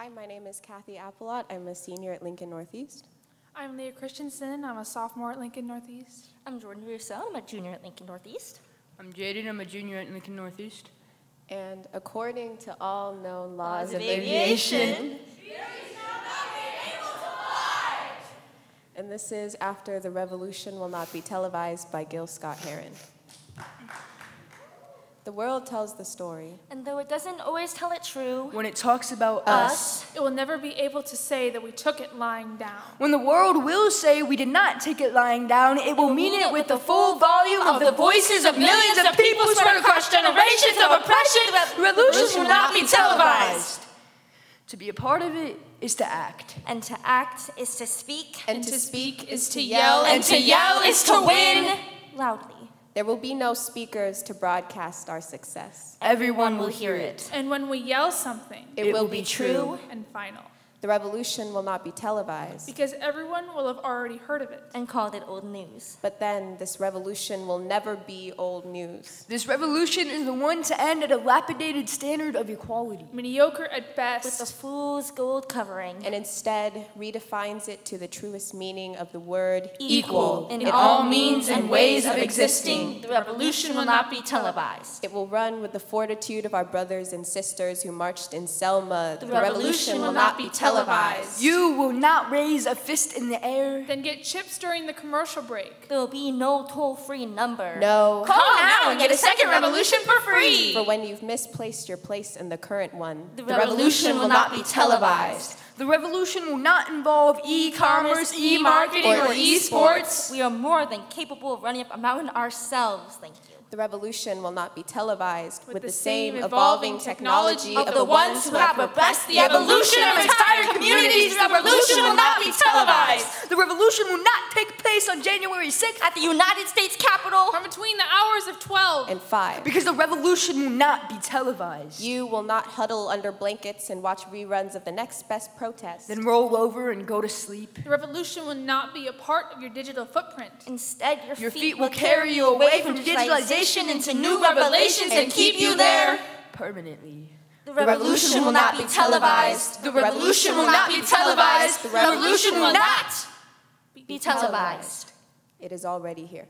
Hi, my name is Kathy Appelot. I'm a senior at Lincoln Northeast. I'm Leah Christensen. I'm a sophomore at Lincoln Northeast. I'm Jordan Russell. I'm a junior at Lincoln Northeast. I'm Jaden. I'm a junior at Lincoln Northeast. And according to all known laws of aviation, we shall not be able to fly. And this is After the Revolution Will Not Be Televised by Gil Scott Heron. The world tells the story. And though it doesn't always tell it true, when it talks about us, it will never be able to say that we took it lying down. When the world will say we did not take it lying down, it will mean it with the full volume of the voices of millions of people spread across generations of oppression. Revolutions will not be televised. To be a part of it is to act. And to act is to speak. And to speak is to yell. And to yell is to win loudly. There will be no speakers to broadcast our success. Everyone will hear it. And when we yell something, it will be true and final. The revolution will not be televised, because everyone will have already heard of it and called it old news. But then this revolution will never be old news. This revolution is the one to end at a dilapidated standard of equality, mediocre at best, with a fool's gold covering, and instead redefines it to the truest meaning of the word equal. In all means and ways of existing, the revolution will not be televised. It will run with the fortitude of our brothers and sisters who marched in Selma. The revolution will not be televised. You will not raise a fist in the air, then get chips during the commercial break. There will be no toll-free number. No. Call now and get a second revolution for free. For when you've misplaced your place in the current one, the revolution will not be televised. The revolution will not involve e-commerce, e-marketing, or e-sports. We are more than capable of running up a mountain ourselves, thank you. The revolution will not be televised with the same evolving technology of the ones who have oppressed the evolution of entire communities. The revolution will not be televised. The revolution will not take place on January 6th at the United States Capitol from between the hours of 12 and 5. Because the revolution will not be televised. You will not huddle under blankets and watch reruns of the next best protest. Then roll over and go to sleep. The revolution will not be a part of your digital footprint. Instead, your feet will carry you away from digitalization into new revelations and keep you there permanently. The revolution will not be televised. The revolution will not be televised. The revolution will not be televised. It is already here.